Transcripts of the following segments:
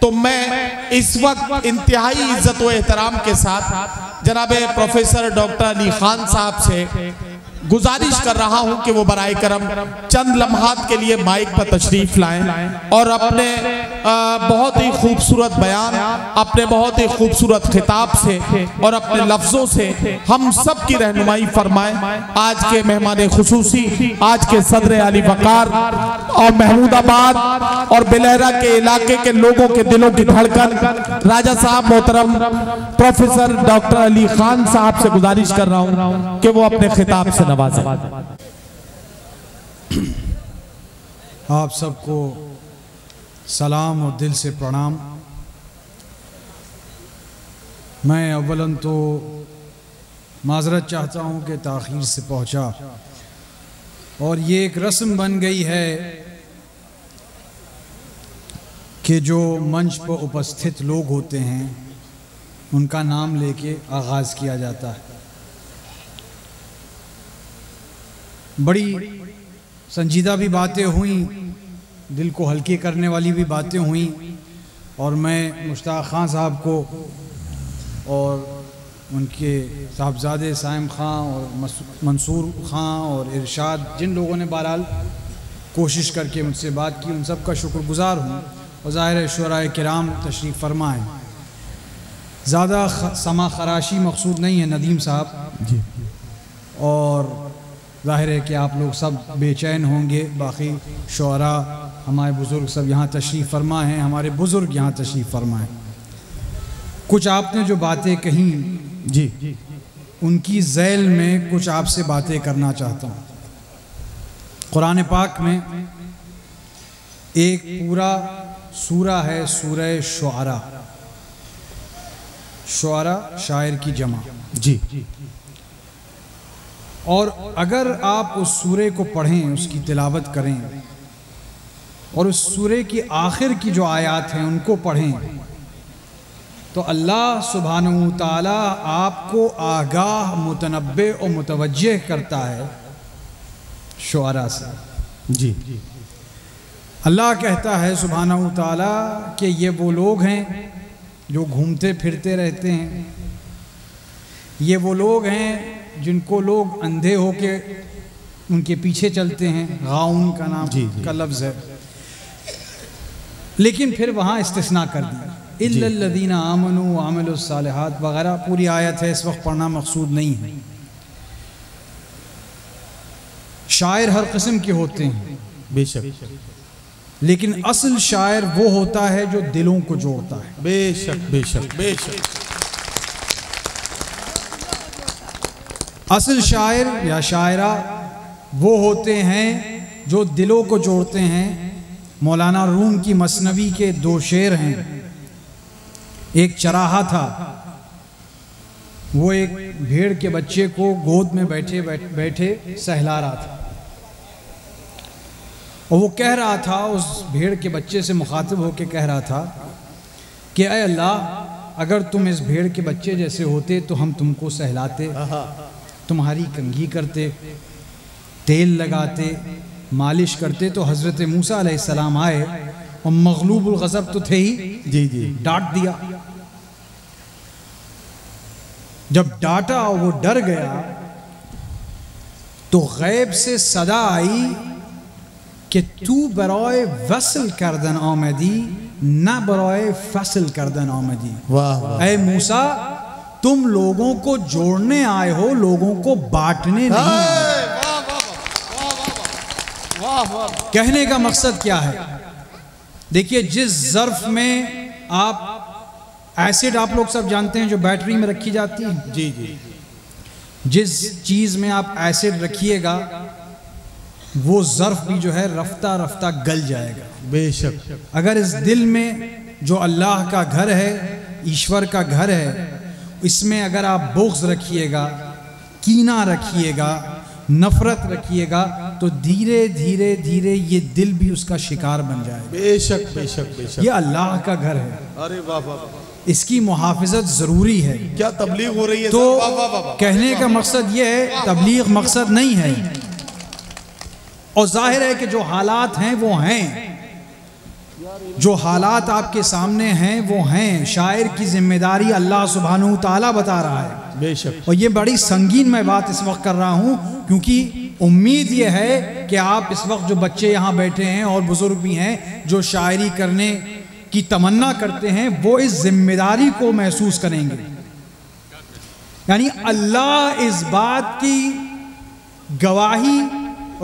तो मैं इस वक्त इंतहाई इज्जत व एहतराम के साथ जनाब प्रोफेसर डॉक्टर अली खान साहब से गुजारिश कर रहा हूं कि वो बराए करम चंद लम्हात के लिए माइक पर तशरीफ लाएं और अपने बहुत ही खूबसूरत बयान, अपने बहुत ही खूबसूरत खिताब से और अपने लफ्जों से हम सब की रहनुमाई फरमाएं। आज के मेहमान खुसूसी, आज के सदर आली वकार और महमूदाबाद और बिलहरा के इलाके के लोगों के दिलों की धड़कन, राजा साहब मोहतरम प्रोफेसर डॉक्टर अली खान साहब से गुजारिश कर रहा हूँ कि वो अपने खिताब से नवाजें। आप सबको सलाम और दिल से प्रणाम। मैं अव्वलन तो माजरत चाहता हूं कि ताखीर से पहुंचा और ये एक रस्म बन गई है कि जो मंच पर उपस्थित लोग होते हैं उनका नाम लेके आगाज़ किया जाता है। बड़ी संजीदा भी बातें हुई, दिल को हल्के करने वाली भी बातें हुई और मैं मुश्ताक खान साहब को और उनके साहबजादे सायम खान और मंसूर खान और इरशाद, जिन लोगों ने बहरहाल कोशिश करके मुझसे बात की, उन सब का शुक्रगुजार हूँ। और ज़ाहिर शुराए किराम तशरीफ़ फरमाएँ। ज़्यादा समा खराशी मकसूद नहीं है नदीम साहब जी, और ज़ाहिर है कि आप लोग सब बेचैन होंगे। बाकी शोरा हमारे बुज़ुर्ग सब यहाँ तशरीफ़ फरमा हैं, हमारे बुज़ुर्ग यहाँ तशरीफ़ फरमा हैं। कुछ आपने जो बातें कहीं जी, उनकी झैल में कुछ आपसे बातें करना चाहता हूँ। कुरान पाक में एक पूरा सूरा है, सूरह शुआरा। शुआरा शायर की जमा जी। और अगर आप उस सूरे को पढ़ें, उसकी तिलावत करें और उस सूरे की आखिर की जो आयत हैं उनको पढ़ें तो अल्लाह सुब्हानहू ताला आपको आगाह, मुतनब्बे और मुतवज्जेह करता है शुआरा से जी। अल्लाह कहता है सुब्हानहू ताला कि ये वो लोग हैं जो घूमते फिरते रहते हैं, ये वो लोग हैं जिनको लोग अंधे होके उनके पीछे चलते हैं। गाउन का नाम जी का लफ्ज़ है, लेकिन फिर वहाँ इस्तिस्ना कर दिया, इल्लल्लज़ीना आमनू वअमिलुस्सालिहात वगैरह पूरी आयत है, इस वक्त पढ़ना मकसूद नहीं है। शायर हर किस्म के होते हैं बेशक, लेकिन असल शायर वो होता है जो दिलों को जोड़ता है। बेशक बेशक बेशक। असल शायर या शायरा वो होते हैं जो दिलों को जोड़ते हैं। मौलाना रूम की मसनवी के दो शेर हैं। एक चराहा था, वो एक भेड़ के बच्चे को गोद में बैठे बैठे सहला रहा था और वो कह रहा था, उस भेड़ के बच्चे से मुखातिब होकर कह रहा था कि ऐ अल्लाह, अगर तुम इस भेड़ के बच्चे जैसे होते तो हम तुमको सहलाते, तुम्हारी कंघी करते, तेल लगाते, मालिश करते। तो हज़रत मूसा अलैहिस्सलाम आए और मग़लूबुल ग़ज़ब तो थे ही जी, डांट दिया। जब डांटा और वो डर गया तो गैब से सदा आई कि तू बराए वसल करदन आमदी, ना बराए फसल करदन आमदी। वाह, ऐ मूसा, तुम लोगों को जोड़ने आए हो, लोगों को बांटने नहीं। कहने का मकसद क्या है? देखिए, जिस ज़र्फ में आप एसिड, आप लोग सब जानते हैं जो बैटरी में रखी जाती है जी जी, जिस चीज़ में आप एसिड रखिएगा वो ज़र्फ भी जो है रफ्ता रफ्ता गल जाएगा। बेशक, अगर इस दिल में जो अल्लाह का घर है, ईश्वर का घर है, इसमें अगर आप बोक्स रखिएगा, कीना रखिएगा, नफरत रखिएगा तो धीरे धीरे धीरे ये दिल भी उसका शिकार बन जाएगा। बेशक बेशक बेशक। ये अल्लाह का घर है, अरे बाबा, इसकी मुहाफिजत ज़रूरी है। क्या तबलीग हो रही है? तो कहने का मकसद ये है, तबलीग मकसद नहीं है। और जाहिर है कि जो हालात हैं वो हैं, जो हालात आपके सामने हैं वो हैं, शायर की जिम्मेदारी अल्लाह सुब्हानहू तआला बता रहा है बेशक। और ये बड़ी संगीन मैं बात इस वक्त कर रहा हूँ क्योंकि उम्मीद ये है कि आप इस वक्त जो बच्चे यहाँ बैठे हैं और बुजुर्ग भी हैं जो शायरी करने की तमन्ना करते हैं वो इस जिम्मेदारी को महसूस करेंगे। यानी अल्लाह इस बात की गवाही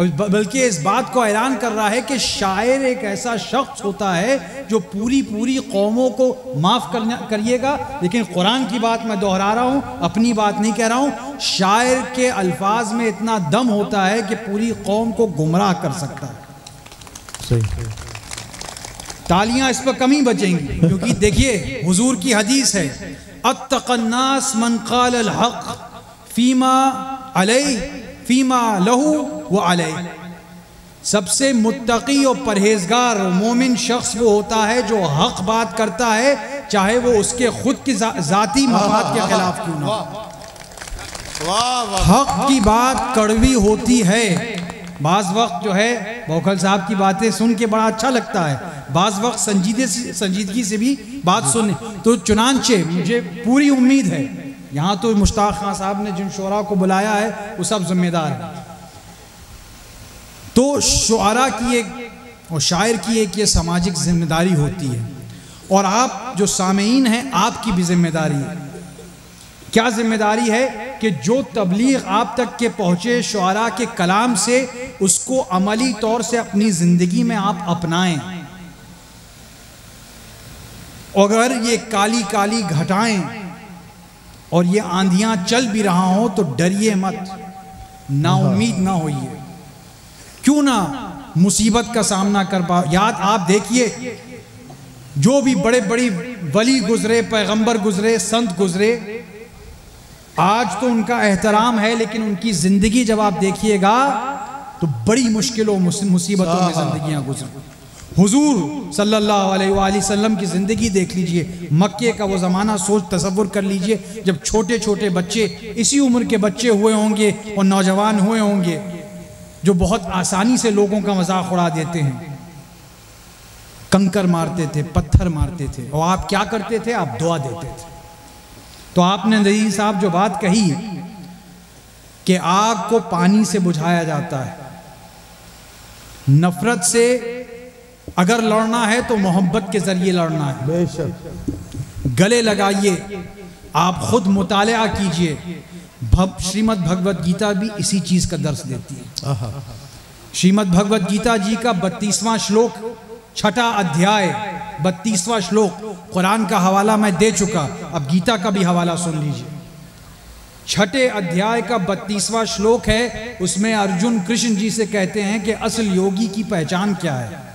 बल्कि इस बात को ऐलान कर रहा है कि शायर एक ऐसा शख्स होता है जो पूरी पूरी कौमों को माफ करिएगा लेकिन कुरान की बात मैं दोहरा रहा हूँ, अपनी बात नहीं कह रहा हूँ। शायर के अल्फाज में इतना दम होता है कि पूरी कौम को गुमराह कर सकता है। तालियां इस पर कम ही बचेंगी क्योंकि देखिए हुजूर की हदीस है, अत्तकन्नास मन क़ाल अल हक़ फ़ीमा अलैहि फ़ीमा लहू व अलैह। सबसे मुत्तकी और परहेजगार मोमिन शख्स वो होता है जो हक बात करता है चाहे वो उसके खुद की जाती मफाद के खिलाफ क्यों ना। हक की बात कड़वी होती है। बाज़ वक्त जो है बौखल साहब की बातें सुन के बड़ा अच्छा लगता है, बाज़ वक्त संजीदगी से भी बात सुन। तो चुनांचे मुझे पूरी उम्मीद है यहाँ तो मुश्ताक खान साहब ने जिन शुरा को बुलाया है वो सब जिम्मेदार है। तो शुरा की एक और शायर की एक ये सामाजिक जिम्मेदारी होती है और आप जो सामेईन हैं आपकी भी जिम्मेदारी है। क्या जिम्मेदारी है कि जो तबलीग आप तक के पहुँचे शुरा के कलाम से उसको अमली तौर से अपनी ज़िंदगी में आप अपनाएं। अगर ये काली काली घटाएं और ये आंधियां चल भी रहा हो तो डरिए मत, नाउमीद ना होइए, क्यों ना मुसीबत का सामना कर पाओ। याद आप देखिए जो भी बड़े बड़े वली गुजरे, पैगंबर गुजरे, संत गुजरे, आज तो उनका एहतराम है लेकिन उनकी जिंदगी जब आप देखिएगा तो बड़ी मुश्किलों मुसीबतों में जिंदगियां गुजरी। हुजूर सल्लल्लाहु अलैहि वसल्लम की ज़िंदगी देख लीजिए, मक्के का वो ज़माना सोच तसव्वुर कर लीजिए जब छोटे छोटे बच्चे इसी उम्र के बच्चे हुए होंगे और नौजवान हुए होंगे जो बहुत आसानी से लोगों का मजाक उड़ा देते हैं। कंकर मारते थे, पत्थर मारते थे और आप क्या करते थे? आप दुआ देते थे। तो आपने नज़ीर साहब जो बात कही कि आग को पानी से बुझाया जाता है, नफरत से अगर लड़ना है तो मोहब्बत के जरिए लड़ना है। बेशक गले लगाइए, आप खुद मुतालिया कीजिए। श्रीमद भगवद गीता भी इसी चीज का दर्श देती है। श्रीमद भगवद गीता जी का 32वां श्लोक, छठा अध्याय 32वां श्लोक। कुरान का हवाला मैं दे चुका, अब गीता का भी हवाला सुन लीजिए। छठे अध्याय का 32वां श्लोक है, उसमें अर्जुन कृष्ण जी से कहते हैं कि असल योगी की पहचान क्या है।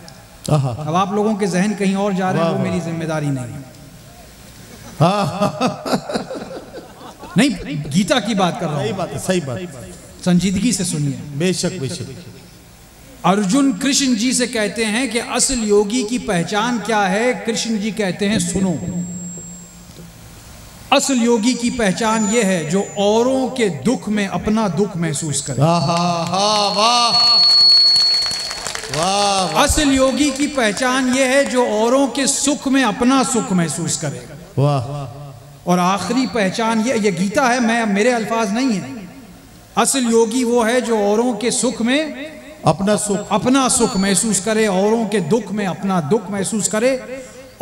अब आप लोगों के जहन कहीं और जा रहे हैं, वो मेरी जिम्मेदारी नहीं है। नहीं, गीता की बात कर रहा हूं। सही बात। संजीदगी से सुनिए। बेशक। अर्जुन कृष्ण जी से कहते हैं कि असल योगी की पहचान क्या है। कृष्ण जी कहते हैं सुनो, असल योगी की पहचान यह है जो औरों के दुख में अपना दुख महसूस करे। वाह, असल योगी की पहचान यह है जो औरों के सुख में अपना सुख महसूस करेगा। वाह। और आखिरी पहचान ये गीता है, मैं मेरे अल्फाज नहीं है। असल योगी वो है जो औरों के सुख में अपना सुख महसूस करे, औरों के दुख में अपना दुख महसूस करे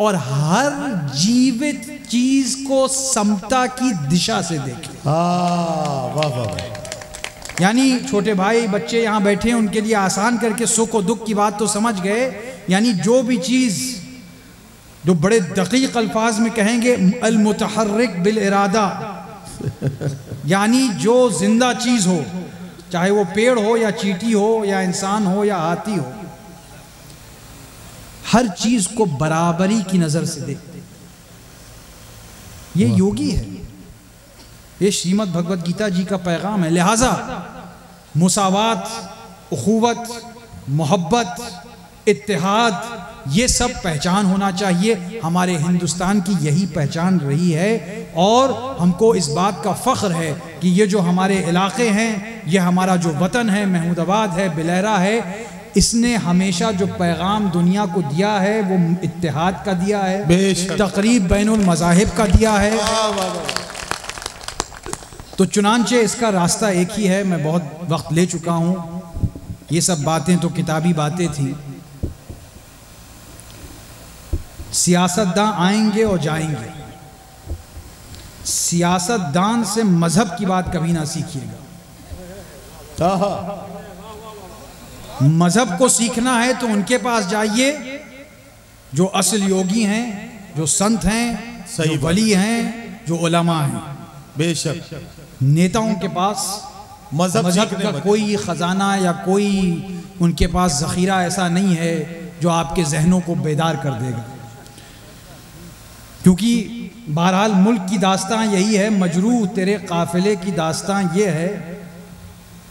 और हर जीवित चीज को समता की दिशा से देखे। वाह वाह। यानी छोटे भाई बच्चे यहाँ बैठे हैं उनके लिए आसान करके सुख और दुख की बात तो समझ गए। यानी जो भी चीज़ जो बड़े दकीक अल्फाज में कहेंगे अल मुतहर्रिक बिल इरादा, यानी जो जिंदा चीज़ हो, चाहे वो पेड़ हो या चींटी हो या इंसान हो या हाथी हो, हर चीज़ को बराबरी की नज़र से देखते, ये योगी है। ये श्रीमद् भगवद गीता जी का पैगाम है। लिहाजा मुसावात, उखुवत, मोहब्बत, इत्तेहाद, ये सब पहचान होना चाहिए। हमारे हिंदुस्तान की यही पहचान रही है और हमको इस बात का फ़ख्र है कि ये जो हमारे इलाके हैं, ये हमारा जो वतन है, महमूदाबाद है, बिलहरा है, इसने हमेशा जो पैगाम दुनिया को दिया है वो इत्तेहाद का दिया है, तकरीब बैनुल मज़ाहिब का दिया है। तो चुनांचे इसका रास्ता एक ही है। मैं बहुत वक्त ले चुका हूँ, ये सब बातें तो किताबी बातें थी। सियासतदान आएंगे और जाएंगे, सियासतदान से मजहब की बात कभी ना सीखिएगा। मजहब को सीखना है तो उनके पास जाइए जो असल योगी हैं, जो संत हैं, जो वली हैं, जो उलमा हैं। बेशक नेताओं के पास मजहब का कोई खजाना या कोई उनके पास जखीरा ऐसा नहीं है जो आपके जहनों को बेदार कर देगा। क्योंकि बहरहाल मुल्क की दास्तां यही है, मजरूह तेरे काफिले की दास्तां ये है,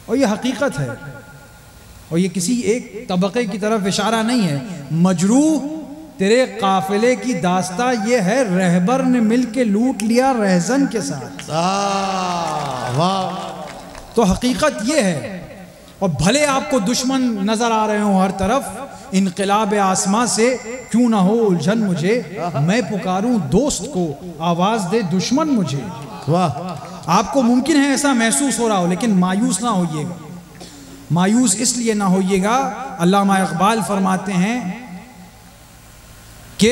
और ये हकीकत है, और ये किसी एक तबके की तरफ इशारा नहीं है। मजरूह तेरे काफिले की दास्ता ये है, रहबर ने मिल के लूट लिया रहजन के साथ। वाह, तो हकीकत ये है। और भले आपको दुश्मन नजर आ रहे हो हर तरफ, इनकलाब आसमां से क्यों ना हो उलझन मुझे, मैं पुकारूं दोस्त को आवाज दे दुश्मन मुझे। वाह, आपको मुमकिन है ऐसा महसूस हो रहा हो, लेकिन मायूस ना होइएगा। मायूस इसलिए ना होइएगा, अल्लामा इकबाल फरमाते हैं कि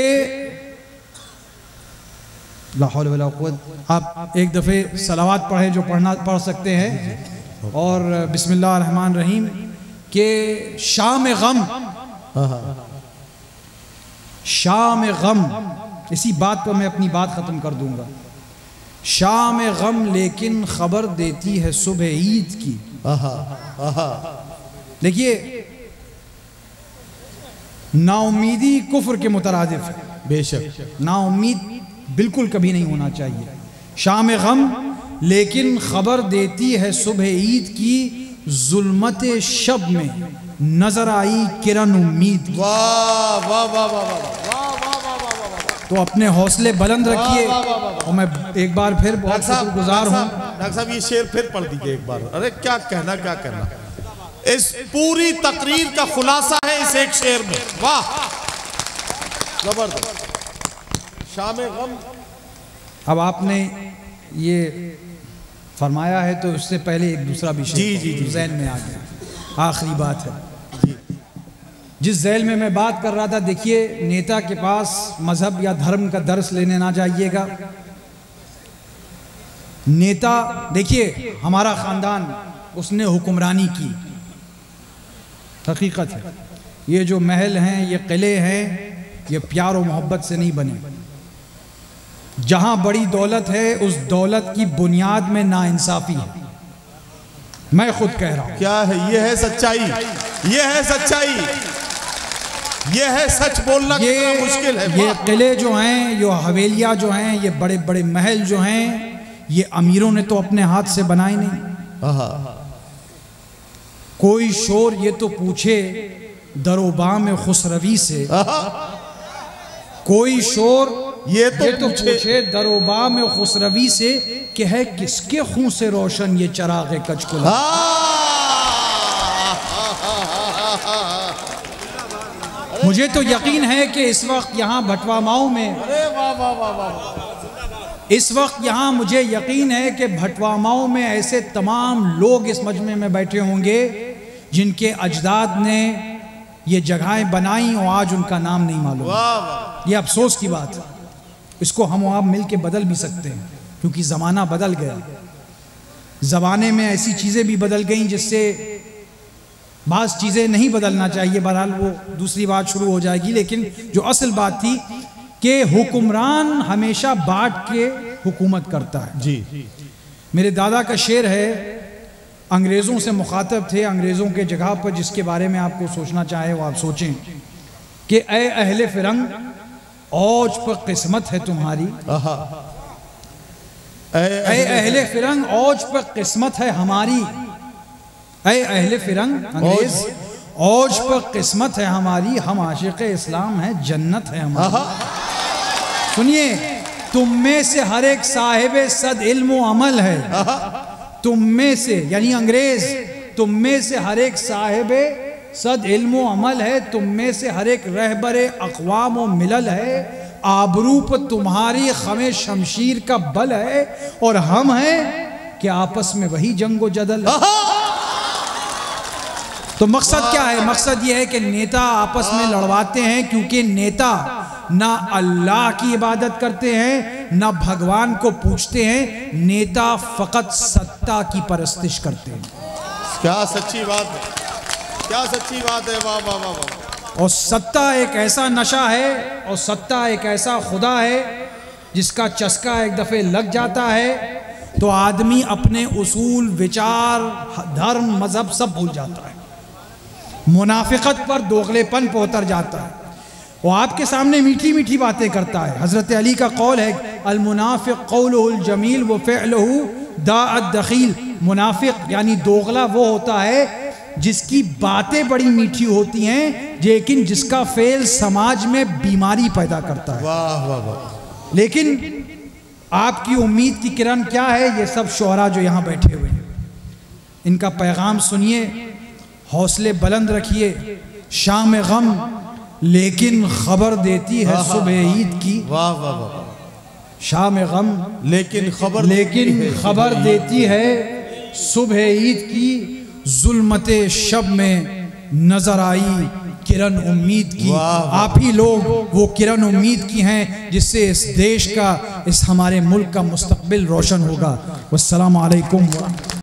ला हौल वला कुव्वत। आप एक दफ़े सलावात पढ़ें जो पढ़ सकते हैं, और बिस्मिल्लाह रहमान रहीम के शाम गम, इसी बात पर मैं अपनी बात ख़त्म कर दूंगा। शाम गम लेकिन ख़बर देती है सुबह ईद की। देखिए, नाउमीदी कुफ्र के मुतरादिफ है। बेशक नाउमीद बिल्कुल कभी नहीं होना चाहिए। शाम गम लेकिन खबर देती है सुबह ईद की, जुल्मत शब में नजर आई किरण उम्मीद। वाह वाह वाह वाह। तो अपने हौसले बुलंद रखिए। और मैं एक बार फिर बहुत शुक्रगुजार हूँ डॉक्टर साहब, ये शेर फिर पढ़ दीजिए एक बार। अरे क्या कहना, क्या कहना। इस पूरी तकरीर का खुलासा है इस एक शेर में। वाह, जबरदस्त। शाम गम। अब आपने ये फरमाया है तो उससे पहले एक दूसरा भी शेर जी ज़हन में आ गया, आखिरी बात है। जिस जेल में मैं बात कर रहा था, देखिए नेता के पास मजहब या धर्म का दर्स लेने ना जाइएगा। नेता, देखिए हमारा ख़ानदान उसने हुक्मरानी की, हकीकत है। ये जो महल हैं, ये किले हैं, ये प्यार और मोहब्बत से नहीं बने। जहाँ बड़ी दौलत है उस दौलत की बुनियाद में नाइंसाफ़ी है। मैं खुद कह रहा हूँ, क्या है ये, है सच्चाई, ये है सच्चाई, ये है सच बोलना कितना मुश्किल है। ये किले जो हैं, ये हवेलियाँ जो हैं, ये बड़े बड़े महल जो हैं, ये अमीरों ने तो अपने हाथ से बनाए नहीं। कोई शोर ये तो पूछे दरोबा में खुसरवी से, कोई शोर ये तो पूछे दरोबा में खुसरवी से कि है किसके खून से रोशन ये चराग कचकुला। मुझे तो यकीन है कि इस वक्त यहाँ भटवा माऊ में, इस वक्त यहाँ मुझे यकीन है कि भटवामाओं में ऐसे तमाम लोग इस मजमे में बैठे होंगे जिनके अजदाद ने ये जगहें बनाई और आज उनका नाम नहीं मालूम। ये अफसोस की बात है। इसको हम और आप मिल के बदल भी सकते हैं, क्योंकि ज़माना बदल गया। ज़माने में ऐसी चीज़ें भी बदल गई जिससे बाज़ चीज़ें नहीं बदलना चाहिए। बहरहाल वो दूसरी बात शुरू हो जाएगी, लेकिन जो असल बात थी कि हुक्मरान हमेशा बांट के हुकूमत करता है। जी, मेरे दादा का शेर है, अंग्रेज़ों से मुखातब थे, अंग्रेज़ों के जगह पर, जिसके बारे में आपको सोचना चाहे वो आप सोचें कि ए अहले फिरंग औज पर किस्मत है तुम्हारी, ए अहले फिरंग औज पर किस्मत है हमारी, ए अहले फिरंग अंग्रेज औज पर किस्मत है हमारी, हम आशिक़ इस्लाम हैं, जन्नत है हमारी। सुनिए, तुम में से हर एक साहिब सद इल्म व अमल है, तुम में से यानी अंग्रेज, तुम में से हर एक साहिब सद इल्म अमल है, तुम में से हर एक रहबरे अक़वाम व मिलल है, आबरू पर तुम्हारी खमे शमशीर का बल है, और हम हैं कि आपस में वही जंगो जदल। तो मकसद क्या है? मकसद ये है कि नेता आपस में लड़वाते हैं, क्योंकि नेता ना अल्लाह की इबादत करते हैं ना भगवान को पूछते हैं, नेता फकत सत्ता की परस्तिश करते हैं। क्या सच्ची बात है, क्या सच्ची बात है, वाह वाह वाह। और सत्ता एक ऐसा नशा है और सत्ता एक ऐसा खुदा है जिसका चस्का एक दफ़े लग जाता है तो आदमी अपने उसूल, विचार, धर्म, मजहब सब भूल जाता है, मुनाफिकत पर दोगलेपन पर उतर जाता है। वो आपके सामने मीठी मीठी बातें करता है। हज़रत अली का कौल है, अलमुनाफिक कौलुहुल जमील व फ़अलुहु दाअद दखील। मुनाफिक यानी दोगला वो होता है जिसकी बातें बड़ी मीठी होती हैं लेकिन जिसका फेल समाज में बीमारी पैदा करता है। वाह वाह वाह। लेकिन आपकी उम्मीद की किरण क्या है? ये सब शोहरा जो यहाँ बैठे हुए हैं, इनका पैगाम सुनिए, हौसले बुलंद रखिए। शाम गम लेकिन खबर देती है सुबह ईद की। वाह वाह वाह। शाम गम लेकिन खबर देती है सुबह ईद की, जुल्मते शब में नजर आई किरण उम्मीद की। आप ही लोग वो किरण उम्मीद की हैं जिससे इस देश का, इस हमारे मुल्क का मुस्तकबिल रोशन होगा। वस्सलाम अलैकुम।